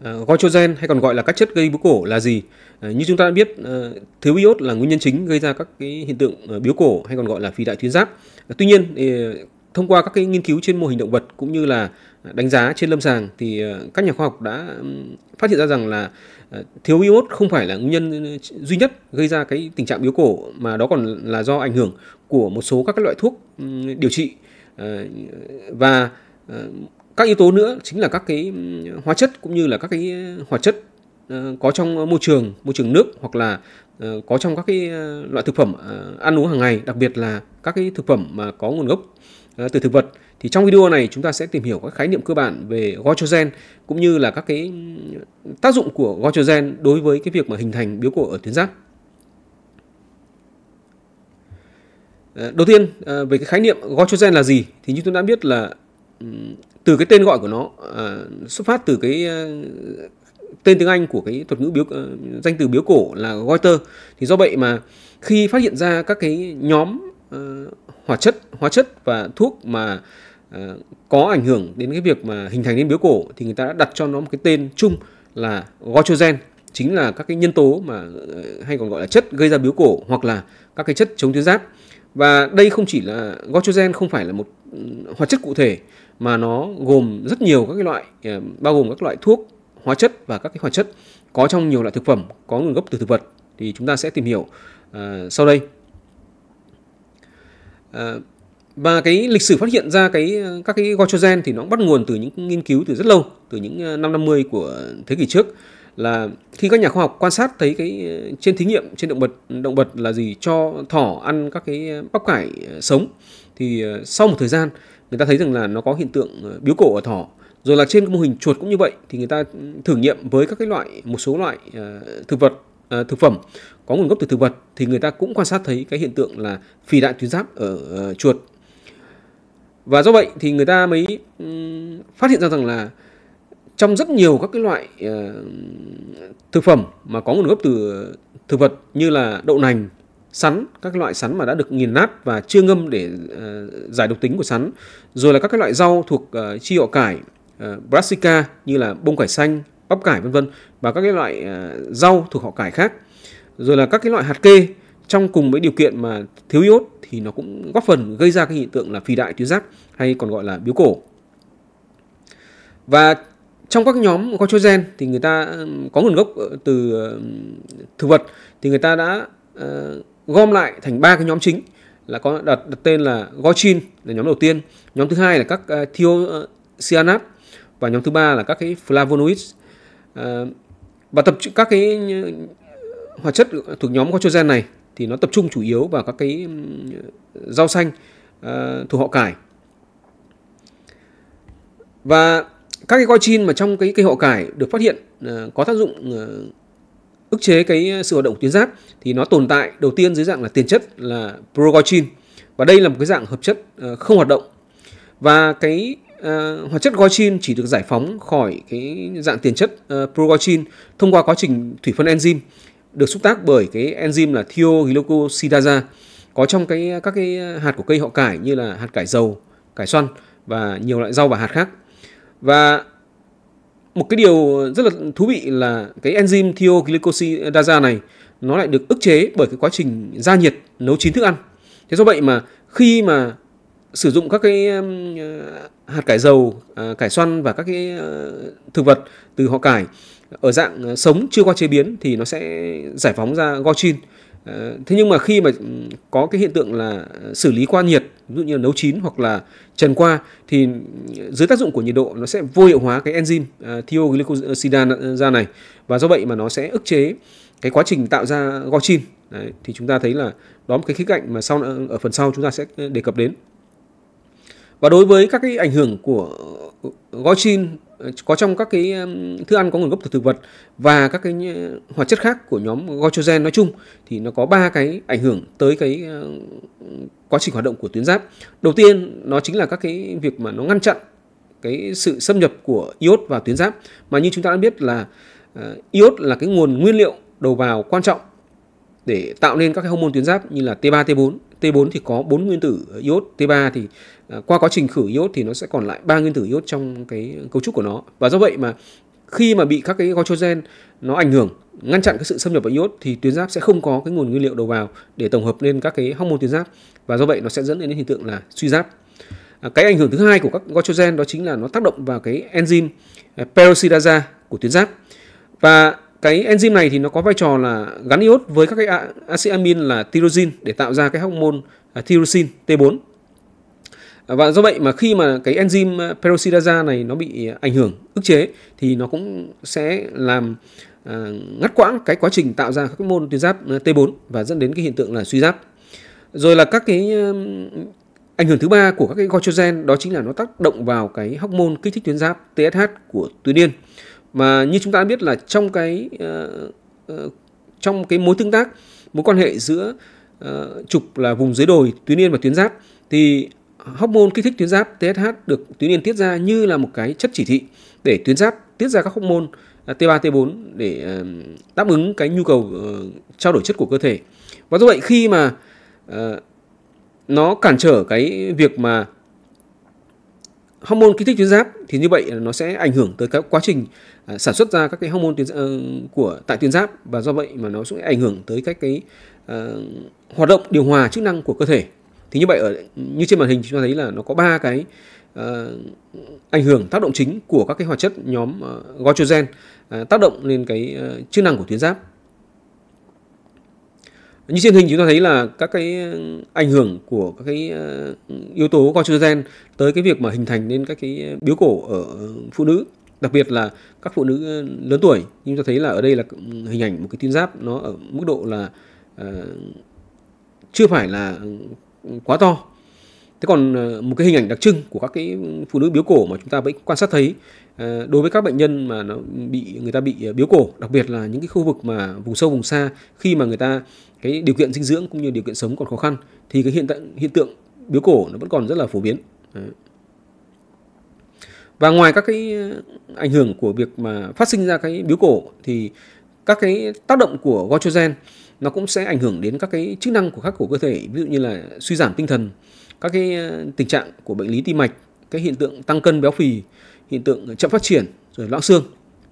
Goitrogen hay còn gọi là các chất gây biếu cổ là gì? Như chúng ta đã biết, thiếu iốt là nguyên nhân chính gây ra các cái hiện tượng biếu cổ hay còn gọi là phì đại tuyến giáp. Tuy nhiên, thông qua các cái nghiên cứu trên mô hình động vật cũng như là đánh giá trên lâm sàng thì các nhà khoa học đã phát hiện ra rằng là thiếu iốt không phải là nguyên nhân duy nhất gây ra cái tình trạng biếu cổ, mà đó còn là do ảnh hưởng của một số các loại thuốc điều trị và các yếu tố nữa chính là các cái hóa chất cũng như là các cái hoạt chất có trong môi trường nước hoặc là có trong các cái loại thực phẩm ăn uống hàng ngày, đặc biệt là các cái thực phẩm mà có nguồn gốc từ thực vật. Thì trong video này chúng ta sẽ tìm hiểu các khái niệm cơ bản về goitrogen cũng như là các cái tác dụng của goitrogen đối với cái việc mà hình thành biếu cổ ở tuyến giáp. Đầu tiên về cái khái niệm goitrogen là gì thì như chúng ta đã biết là từ cái tên gọi của nó xuất phát từ cái tên tiếng Anh của cái thuật ngữ danh từ biếu cổ là goiter. Thì do vậy mà khi phát hiện ra các cái nhóm hóa chất và thuốc mà có ảnh hưởng đến cái việc mà hình thành nên biếu cổ thì người ta đã đặt cho nó một cái tên chung là goitrogen, chính là các cái nhân tố mà hay còn gọi là chất gây ra biếu cổ hoặc là các cái chất chống tuyến giáp. Và đây không chỉ là goitrogen không phải là một hoạt chất cụ thể mà nó gồm rất nhiều các cái loại, bao gồm các loại thuốc, hóa chất và các cái hoạt chất có trong nhiều loại thực phẩm có nguồn gốc từ thực vật thì chúng ta sẽ tìm hiểu sau đây. Và cái lịch sử phát hiện ra các cái goitrogen thì nó bắt nguồn từ những nghiên cứu từ rất lâu, từ những năm 50 của thế kỷ trước, là khi các nhà khoa học quan sát thấy cái trên thí nghiệm trên động vật là gì cho thỏ ăn các cái bắp cải sống thì sau một thời gian người ta thấy rằng là nó có hiện tượng biếu cổ ở thỏ. Rồi là trên mô hình chuột cũng như vậy, thì người ta thử nghiệm với các cái một số loại thực phẩm có nguồn gốc từ thực vật thì người ta cũng quan sát thấy cái hiện tượng là phì đại tuyến giáp ở chuột. Và do vậy thì người ta mới phát hiện ra rằng là trong rất nhiều các cái loại thực phẩm mà có nguồn gốc từ thực vật như là đậu nành, sắn, các loại sắn mà đã được nghiền nát và chưa ngâm để giải độc tính của sắn, rồi là các cái loại rau thuộc chi họ cải, Brassica như là bông cải xanh, bắp cải vân vân, và các cái loại rau thuộc họ cải khác, rồi là các cái loại hạt kê trong cùng với điều kiện mà thiếu iốt thì nó cũng góp phần gây ra cái hiện tượng là phì đại tuyến giáp hay còn gọi là biếu cổ. Và trong các nhóm goitrogen thì người ta có nguồn gốc từ thực vật thì người ta đã gom lại thành ba cái nhóm chính, là có đặt tên là goitrin là nhóm đầu tiên, nhóm thứ hai là các thiocyanat và nhóm thứ ba là các cái flavonoids. Và các cái hoạt chất thuộc nhóm goitrogen này thì nó tập trung chủ yếu vào các cái rau xanh thuộc họ cải. Và các cái goitrin mà trong cái cây họ cải được phát hiện có tác dụng ức chế cái sự hoạt động tuyến giáp thì nó tồn tại đầu tiên dưới dạng là tiền chất là progoitrin, và đây là một cái dạng hợp chất không hoạt động. Và cái hoạt chất goitrin chỉ được giải phóng khỏi cái dạng tiền chất progoitrin thông qua quá trình thủy phân enzyme được xúc tác bởi cái enzyme là thioglucosidase có trong các cái hạt của cây họ cải như là hạt cải dầu, cải xoăn và nhiều loại rau và hạt khác. Và một cái điều rất là thú vị là cái enzyme thioglucosidase này nó lại được ức chế bởi cái quá trình gia nhiệt nấu chín thức ăn. Thế do vậy mà khi mà sử dụng các cái hạt cải dầu, cải xoăn và các cái thực vật từ họ cải ở dạng sống chưa qua chế biến thì nó sẽ giải phóng ra goitrin. Thế nhưng mà khi mà có cái hiện tượng là xử lý qua nhiệt, ví dụ như là nấu chín hoặc là trần qua, thì dưới tác dụng của nhiệt độ nó sẽ vô hiệu hóa cái enzyme thioglucosidase này, và do vậy mà nó sẽ ức chế cái quá trình tạo ra goitrin. Đấy, thì chúng ta thấy là đó một cái khía cạnh mà ở phần sau chúng ta sẽ đề cập đến. Và đối với các cái ảnh hưởng của goitrin có trong các cái thức ăn có nguồn gốc từ thực vật và các cái hoạt chất khác của nhóm goitrogen nói chung thì nó có ba cái ảnh hưởng tới cái quá trình hoạt động của tuyến giáp. Đầu tiên nó chính là các cái việc mà nó ngăn chặn cái sự xâm nhập của iốt vào tuyến giáp, mà như chúng ta đã biết là iốt là cái nguồn nguyên liệu đầu vào quan trọng để tạo nên các cái hormone tuyến giáp như là T3, T4. T4 thì có 4 nguyên tử iốt, T3 thì qua quá trình khử iốt thì nó sẽ còn lại 3 nguyên tử iốt trong cái cấu trúc của nó. Và do vậy mà khi mà bị các cái goitrogen nó ảnh hưởng, ngăn chặn cái sự xâm nhập vào iốt thì tuyến giáp sẽ không có cái nguồn nguyên liệu đầu vào để tổng hợp lên các cái hormone tuyến giáp, và do vậy nó sẽ dẫn đến hiện tượng là suy giáp. Cái ảnh hưởng thứ hai của các goitrogen đó chính là nó tác động vào cái enzyme peroxidase của tuyến giáp, và cái enzyme này thì nó có vai trò là gắn iốt với các cái axit amin là tyrosine để tạo ra cái hormone tyrosine T4. Và do vậy mà khi mà cái enzyme peroxidase này nó bị ảnh hưởng, ức chế thì nó cũng sẽ làm ngắt quãng cái quá trình tạo ra các hormone tuyến giáp T4 và dẫn đến cái hiện tượng là suy giáp. Rồi là các cái ảnh hưởng thứ ba của các cái goitrogen đó chính là nó tác động vào cái hormone kích thích tuyến giáp TSH của tuyến yên. Mà như chúng ta đã biết là trong cái mối tương tác, mối quan hệ giữa trục là vùng dưới đồi tuyến yên và tuyến giáp, thì hormone kích thích tuyến giáp TSH được tuyến yên tiết ra như là một cái chất chỉ thị để tuyến giáp tiết ra các hormone T3, T4 để đáp ứng cái nhu cầu trao đổi chất của cơ thể. Và do vậy khi mà nó cản trở cái việc mà hormone kích thích tuyến giáp thì như vậy nó sẽ ảnh hưởng tới các quá trình sản xuất ra các cái hormone tại tuyến giáp, và do vậy mà nó sẽ ảnh hưởng tới các cái hoạt động điều hòa chức năng của cơ thể. Thì như vậy như trên màn hình chúng ta thấy là nó có 3 cái ảnh hưởng tác động chính của các cái hoạt chất nhóm goitrogen tác động lên cái chức năng của tuyến giáp. Như trên hình chúng ta thấy là các cái ảnh hưởng của các cái yếu tố goitrogen tới cái việc mà hình thành nên các cái biếu cổ ở phụ nữ, đặc biệt là các phụ nữ lớn tuổi. Như chúng ta thấy là ở đây là hình ảnh một cái tuyến giáp nó ở mức độ là chưa phải là quá to. Thế còn một cái hình ảnh đặc trưng của các cái phụ nữ biếu cổ mà chúng ta vẫn quan sát thấy đối với các bệnh nhân mà người ta bị biếu cổ, đặc biệt là những cái khu vực mà vùng sâu vùng xa, khi mà người ta cái điều kiện dinh dưỡng cũng như điều kiện sống còn khó khăn thì cái hiện tượng biếu cổ nó vẫn còn rất là phổ biến. Và ngoài các cái ảnh hưởng của việc mà phát sinh ra cái biếu cổ thì các cái tác động của goitrogen nó cũng sẽ ảnh hưởng đến các cái chức năng của cơ thể, ví dụ như là suy giảm tinh thần, các cái tình trạng của bệnh lý tim mạch, cái hiện tượng tăng cân béo phì, hiện tượng chậm phát triển, rồi loãng xương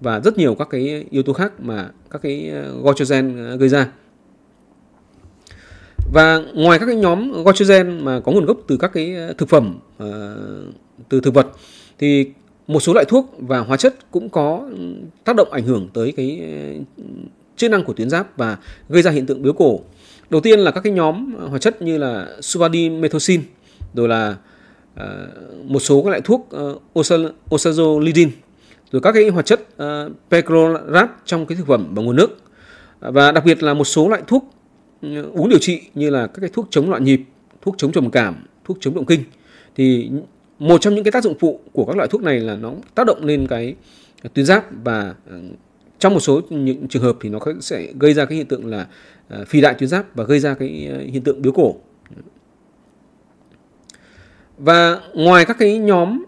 và rất nhiều các cái yếu tố khác mà các cái goitrogen gây ra. Và ngoài các cái nhóm goitrogen mà có nguồn gốc từ các cái thực phẩm, từ thực vật, thì một số loại thuốc và hóa chất cũng có tác động ảnh hưởng tới cái chức năng của tuyến giáp và gây ra hiện tượng biếu cổ. Đầu tiên là các cái nhóm hóa chất như là sulfadimethoxin, rồi là một số các loại thuốc oxazolidin, rồi các cái hoạt chất perclorat trong cái thực phẩm và nguồn nước, và đặc biệt là một số loại thuốc uống điều trị như là các cái thuốc chống loạn nhịp, thuốc chống trầm cảm, thuốc chống động kinh. Thì một trong những cái tác dụng phụ của các loại thuốc này là nó tác động lên cái tuyến giáp, và trong một số những trường hợp thì nó sẽ gây ra cái hiện tượng là phì đại tuyến giáp và gây ra cái hiện tượng biếu cổ. Và ngoài các cái nhóm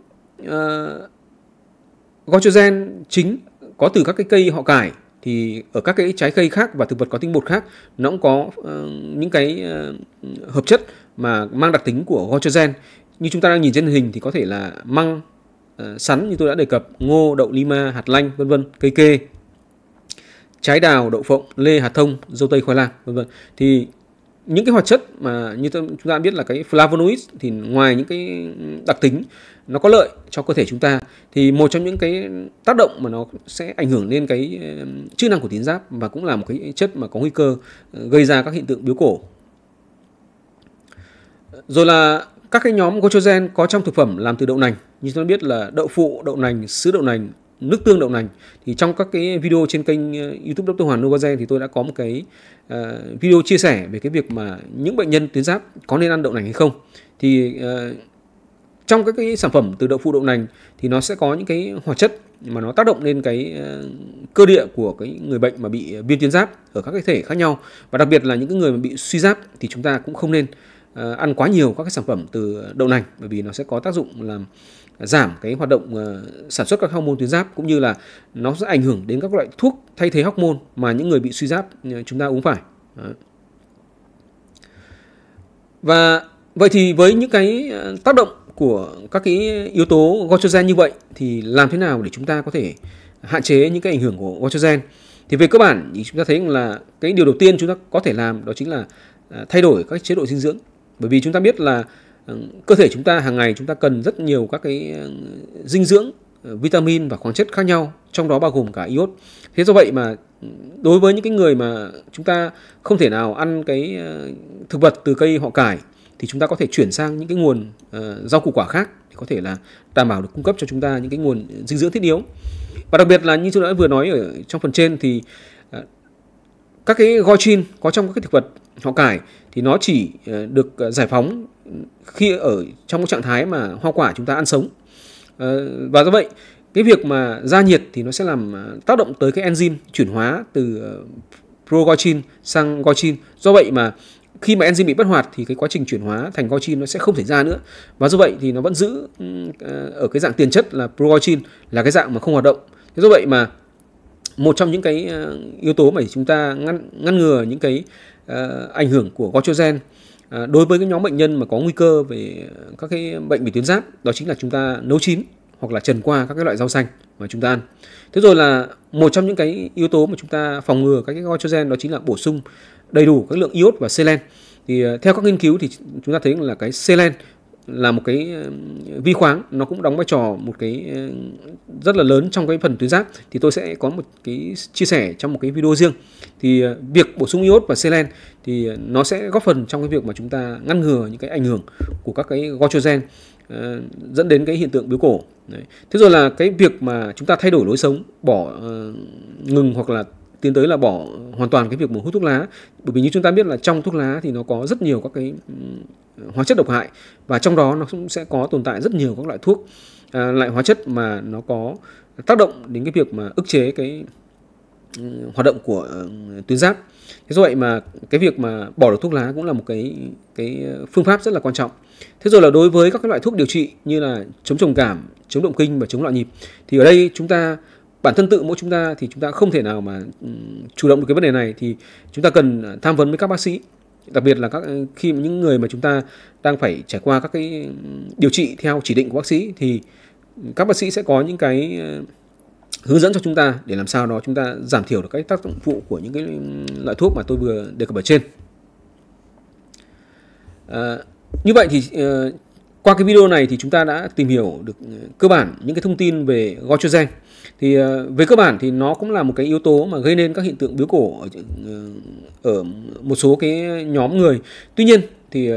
goitrogen chính có từ các cái cây họ cải thì ở các cái trái cây khác và thực vật có tinh bột khác nó cũng có những cái hợp chất mà mang đặc tính của goitrogen. Như chúng ta đang nhìn trên hình thì có thể là măng, sắn như tôi đã đề cập, ngô, đậu lima, hạt lanh, vân vân, cây kê, trái đào, đậu phộng, lê, hạt thông, dâu tây, khoai lang, vân vân. Thì những cái hoạt chất mà như chúng ta biết là cái flavonoid thì ngoài những cái đặc tính nó có lợi cho cơ thể chúng ta thì một trong những cái tác động mà nó sẽ ảnh hưởng lên cái chức năng của tuyến giáp và cũng là một cái chất mà có nguy cơ gây ra các hiện tượng biếu cổ. Rồi là các cái nhóm goitrogen có trong thực phẩm làm từ đậu nành, như chúng ta biết là đậu phụ, đậu nành, sứ đậu nành, nước tương đậu nành. Thì trong các cái video trên kênh YouTube Dr. Hoàng Novagen thì tôi đã có một cái video chia sẻ về cái việc mà những bệnh nhân tuyến giáp có nên ăn đậu nành hay không. Thì trong các cái sản phẩm từ đậu phụ, đậu nành thì nó sẽ có những cái hoạt chất mà nó tác động lên cái cơ địa của cái người bệnh mà bị viêm tuyến giáp ở các cái thể khác nhau, và đặc biệt là những cái người mà bị suy giáp thì chúng ta cũng không nên ăn quá nhiều các cái sản phẩm từ đậu nành, bởi vì nó sẽ có tác dụng làm giảm cái hoạt động sản xuất các hormone tuyến giáp, cũng như là nó sẽ ảnh hưởng đến các loại thuốc thay thế hormone mà những người bị suy giáp chúng ta uống phải. Đó. Và vậy thì với những cái tác động của các cái yếu tố goitrogen như vậy thì làm thế nào để chúng ta có thể hạn chế những cái ảnh hưởng của goitrogen. Thì về cơ bản thì chúng ta thấy là cái điều đầu tiên chúng ta có thể làm đó chính là thay đổi các chế độ dinh dưỡng. Bởi vì chúng ta biết là cơ thể chúng ta hàng ngày chúng ta cần rất nhiều các cái dinh dưỡng, vitamin và khoáng chất khác nhau, trong đó bao gồm cả iốt. Thế do vậy mà đối với những cái người mà chúng ta không thể nào ăn cái thực vật từ cây họ cải thì chúng ta có thể chuyển sang những cái nguồn rau củ quả khác để có thể là đảm bảo được cung cấp cho chúng ta những cái nguồn dinh dưỡng thiết yếu. Và đặc biệt là như chúng đã vừa nói ở trong phần trên thì các cái goitrin có trong các cái thực vật họ cải thì nó chỉ được giải phóng khi ở trong cái trạng thái mà hoa quả chúng ta ăn sống. Và do vậy cái việc mà gia nhiệt thì nó sẽ làm tác động tới cái enzyme chuyển hóa từ progoitrin sang goitrin. Do vậy mà khi mà enzyme bị bất hoạt thì cái quá trình chuyển hóa thành goitrin nó sẽ không xảy ra nữa. Và do vậy thì nó vẫn giữ ở cái dạng tiền chất là progoitrin, là cái dạng mà không hoạt động. Thế do vậy mà một trong những cái yếu tố mà chúng ta ngăn ngừa những cái ảnh hưởng của goitrogen đối với cái nhóm bệnh nhân mà có nguy cơ về các cái bệnh về tuyến giáp, đó chính là chúng ta nấu chín hoặc là trần qua các cái loại rau xanh mà chúng ta ăn. Thế rồi là một trong những cái yếu tố mà chúng ta phòng ngừa các cái goitrogen đó chính là bổ sung đầy đủ các lượng iốt và selen. Thì theo các nghiên cứu thì chúng ta thấy là cái selen là một cái vi khoáng, nó cũng đóng vai trò một cái rất là lớn trong cái phần tuyến giáp. Thì tôi sẽ có một cái chia sẻ trong một cái video riêng. Thì việc bổ sung iốt và selen thì nó sẽ góp phần trong cái việc mà chúng ta ngăn ngừa những cái ảnh hưởng của các cái goitrogen dẫn đến cái hiện tượng biếu cổ. Đấy. Thế rồi là cái việc mà chúng ta thay đổi lối sống, bỏ ngừng hoặc là tiến tới là bỏ hoàn toàn cái việc mà hút thuốc lá, bởi vì như chúng ta biết là trong thuốc lá thì nó có rất nhiều các cái hóa chất độc hại, và trong đó nó cũng sẽ có tồn tại rất nhiều các loại thuốc, loại hóa chất mà nó có tác động đến cái việc mà ức chế cái hoạt động của tuyến giáp. Thế do vậy mà cái việc mà bỏ được thuốc lá cũng là một cái phương pháp rất là quan trọng. Thế rồi là đối với các cái loại thuốc điều trị như là chống trầm cảm, chống động kinh và chống loạn nhịp thì ở đây chúng ta bản thân tự mỗi chúng ta thì chúng ta không thể nào mà chủ động được cái vấn đề này, thì chúng ta cần tham vấn với các bác sĩ, đặc biệt là khi những người mà chúng ta đang phải trải qua các cái điều trị theo chỉ định của bác sĩ thì các bác sĩ sẽ có những cái hướng dẫn cho chúng ta để làm sao đó chúng ta giảm thiểu được cái tác dụng phụ của những cái loại thuốc mà tôi vừa đề cập ở trên. Như vậy thì qua cái video này thì chúng ta đã tìm hiểu được cơ bản những cái thông tin về goitrogen. Thì về cơ bản thì nó cũng là một cái yếu tố mà gây nên các hiện tượng biếu cổ ở một số cái nhóm người. Tuy nhiên thì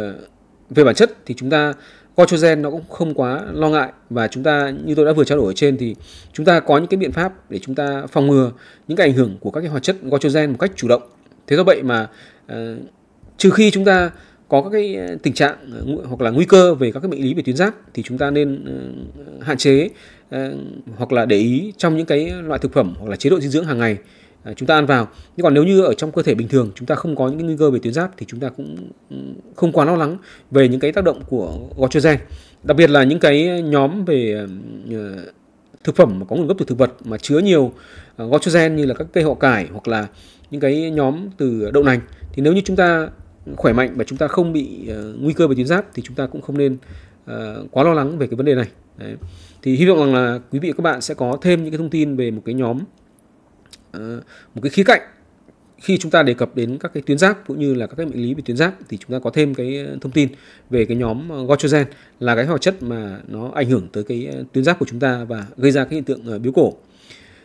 về bản chất thì chúng ta goitrogen nó cũng không quá lo ngại, và chúng ta như tôi đã vừa trao đổi ở trên thì chúng ta có những cái biện pháp để chúng ta phòng ngừa những cái ảnh hưởng của các cái hoạt chất goitrogen một cách chủ động. Thế do vậy mà trừ khi chúng ta có các cái tình trạng hoặc là nguy cơ về các cái bệnh lý về tuyến giáp thì chúng ta nên hạn chế hoặc là để ý trong những cái loại thực phẩm hoặc là chế độ dinh dưỡng hàng ngày chúng ta ăn vào. Nhưng còn nếu như ở trong cơ thể bình thường chúng ta không có những cái nguy cơ về tuyến giáp thì chúng ta cũng không quá lo lắng về những cái tác động của goitrogen. Đặc biệt là những cái nhóm về thực phẩm mà có nguồn gốc từ thực vật mà chứa nhiều goitrogen như là các cây họ cải hoặc là những cái nhóm từ đậu nành, thì nếu như chúng ta khỏe mạnh và chúng ta không bị nguy cơ về tuyến giáp thì chúng ta cũng không nên quá lo lắng về cái vấn đề này. Đấy. Thì hy vọng rằng là quý vị và các bạn sẽ có thêm những cái thông tin về một cái nhóm, một cái khía cạnh khi chúng ta đề cập đến các cái tuyến giáp cũng như là các cái bệnh lý về tuyến giáp, thì chúng ta có thêm cái thông tin về cái nhóm goitrogen là cái hoạt chất mà nó ảnh hưởng tới cái tuyến giáp của chúng ta và gây ra cái hiện tượng biếu cổ.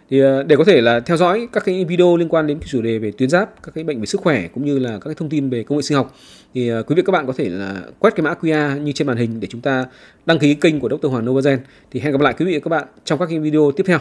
Thì để có thể là theo dõi các cái video liên quan đến cái chủ đề về tuyến giáp, các cái bệnh về sức khỏe cũng như là các cái thông tin về công nghệ sinh học, thì quý vị các bạn có thể là quét cái mã QR như trên màn hình để chúng ta đăng ký kênh của Dr. Hoàng Novagen. Thì hẹn gặp lại quý vị và các bạn trong các cái video tiếp theo.